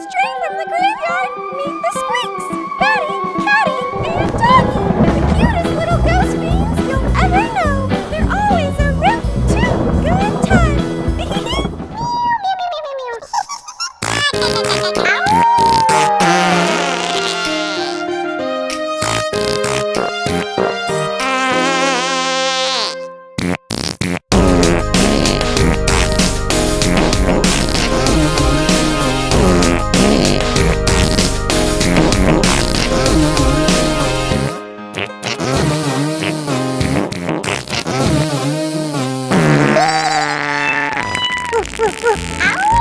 Straight from the graveyard, meet the Squeaks, Batty, Catty, and Doggy. They're the cutest little ghost beings you'll ever know. They're always a real too good time. Ow!